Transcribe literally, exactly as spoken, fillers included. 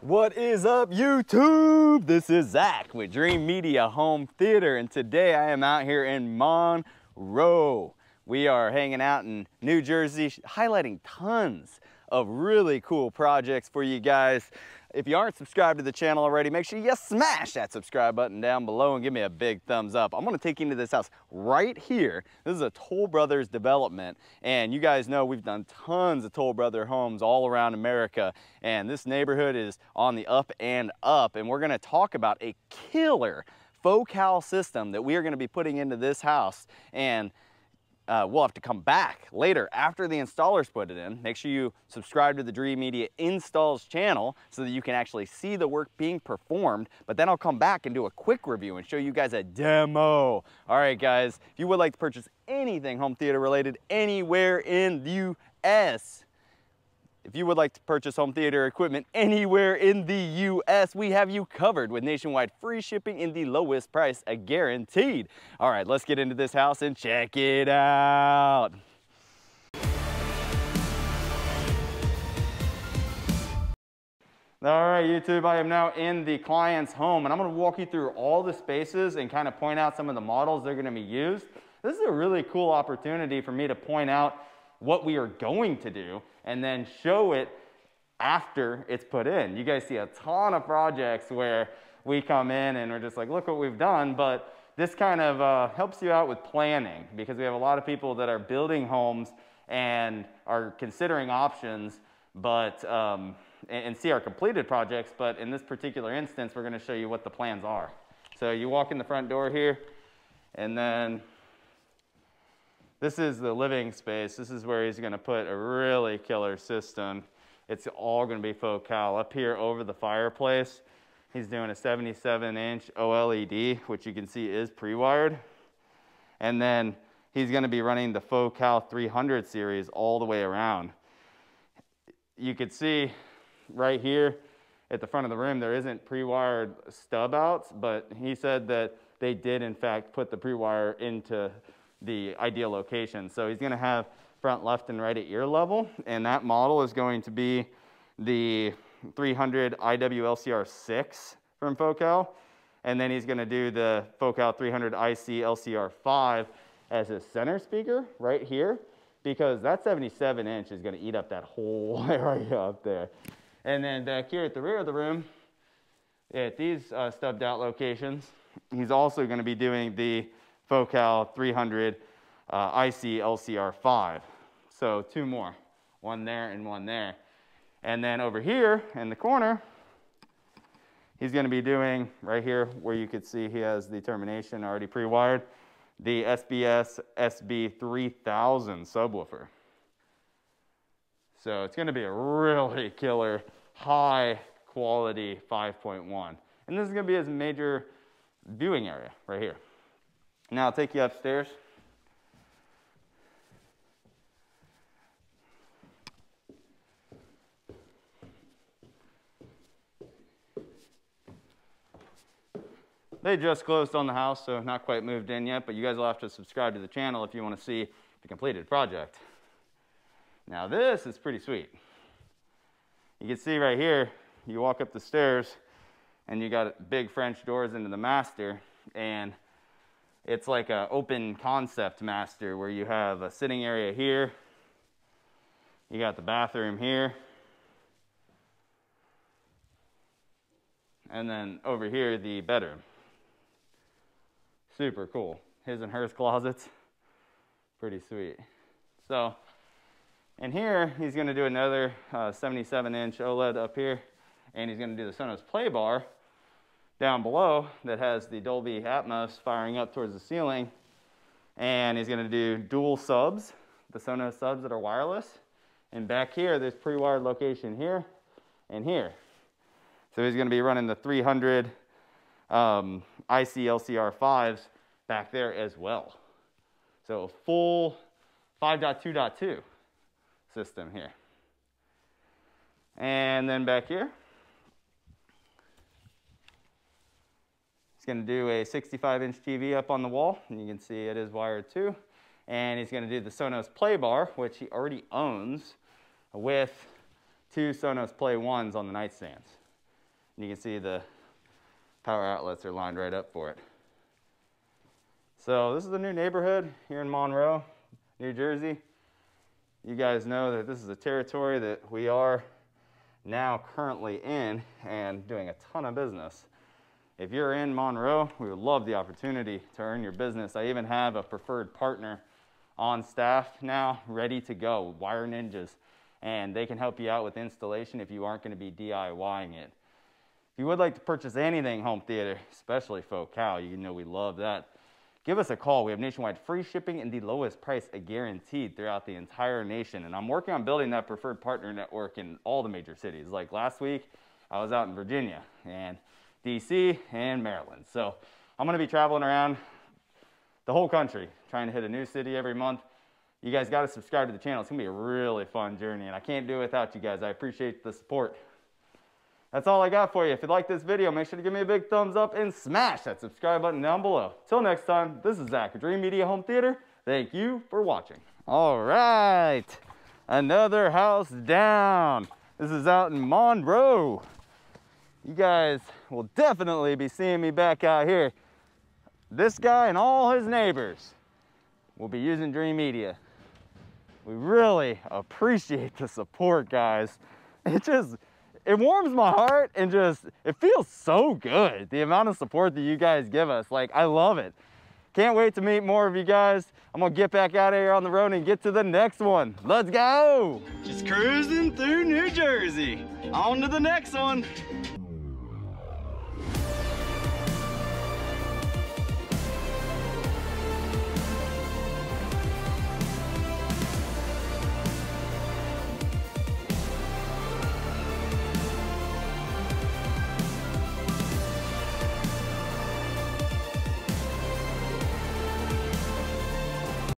What is up, YouTube? This is Zach with Dreamedia Home Theater, and today I am out here in Monroe. We are hanging out in New Jersey, highlighting tons of really cool projects for you guys. If you aren't subscribed to the channel already, make sure you smash that subscribe button down below and give me a big thumbs up. I'm gonna take you into this house right here. This is a Toll Brothers development, and you guys know we've done tons of Toll Brother homes all around America, and this neighborhood is on the up and up, and we're gonna talk about a killer focal system that we are gonna be putting into this house. And Uh, we'll have to come back later after the installers put it in. Make sure you subscribe to the Dreamedia Installs channel so that you can actually see the work being performed. But then I'll come back and do a quick review and show you guys a demo. All right, guys, if you would like to purchase anything home theater related anywhere in the U S, if you would like to purchase home theater equipment anywhere in the U S, we have you covered with nationwide free shipping and the lowest price guaranteed. All right, let's get into this house and check it out. All right, YouTube, I am now in the client's home, and I'm gonna walk you through all the spaces and kind of point out some of the models they're gonna be used. This is a really cool opportunity for me to point out what we are going to do and then show it after it's put in. You guys see a ton of projects where we come in and we're just like, look what we've done, but this kind of uh, helps you out with planning, because we have a lot of people that are building homes and are considering options, but um, and, and see our completed projects, but in this particular instance, we're gonna show you what the plans are. So you walk in the front door here, and then this is the living space. This is where he's gonna put a really killer system. It's all gonna be focal. Up here over the fireplace, he's doing a seventy-seven inch O L E D, which you can see is pre-wired. And then he's gonna be running the Focal three hundred series all the way around. You could see right here at the front of the room, there isn't pre-wired stub outs, but he said that they did in fact put the pre-wire into the ideal location. So he's gonna have front left and right at ear level, and that model is going to be the three hundred I W L C R six from Focal, and then he's gonna do the Focal three hundred I C L C R five as his center speaker right here, because that seventy-seven inch is gonna eat up that whole area up there. And then back here at the rear of the room, at these uh, stubbed out locations, he's also gonna be doing the Focal three hundred uh, I C L C R five. So two more, one there and one there. And then over here in the corner, he's gonna be doing right here where you could see he has the termination already pre-wired, the S B S S B three thousand subwoofer. So it's gonna be a really killer, high quality five point one. And this is gonna be his major viewing area right here. Now I'll take you upstairs. They just closed on the house, so not quite moved in yet, but you guys will have to subscribe to the channel if you want to see the completed project. Now this is pretty sweet. You can see right here, you walk up the stairs and you got big French doors into the master, and it's like an open concept master where you have a sitting area here. You got the bathroom here. And then over here, the bedroom. Super cool. His and hers closets. Pretty sweet. So, and here, he's gonna do another uh, seventy-seven inch OLED up here, and he's gonna do the Sonos Play Bar down below that has the Dolby Atmos firing up towards the ceiling. And he's gonna do dual subs, the Sonos subs that are wireless. And back here, there's pre-wired location here and here. So he's gonna be running the three hundred um, I C L C R fives back there as well. So a full five point two point two system here. And then back here, going to do a sixty-five inch T V up on the wall, and you can see it is wired too. And he's going to do the Sonos Play Bar, which he already owns, with two Sonos Play ones on the nightstands. And you can see the power outlets are lined right up for it. So this is the new neighborhood here in Monroe, New Jersey. You guys know that this is a territory that we are now currently in and doing a ton of business. If you're in Monroe, we would love the opportunity to earn your business. I even have a preferred partner on staff now, ready to go, Wire Ninjas, and they can help you out with installation if you aren't going to be DIYing it. If you would like to purchase anything home theater, especially Focal, you know we love that, give us a call. We have nationwide free shipping and the lowest price guaranteed throughout the entire nation. And I'm working on building that preferred partner network in all the major cities. Like last week, I was out in Virginia and D C and Maryland. So I'm going to be traveling around the whole country, trying to hit a new city every month. You guys got to subscribe to the channel. It's going to be a really fun journey, and I can't do it without you guys. I appreciate the support. That's all I got for you. If you like this video, make sure to give me a big thumbs up and smash that subscribe button down below. Till next time, this is Zach, Dreamedia Home Theater. Thank you for watching. All right, another house down. This is out in Monroe. You guys will definitely be seeing me back out here. This guy and all his neighbors will be using Dreamedia. We really appreciate the support, guys. It just, it warms my heart and just, it feels so good. The amount of support that you guys give us, like, I love it. Can't wait to meet more of you guys. I'm gonna get back out of here on the road and get to the next one. Let's go. Just cruising through New Jersey. On to the next one.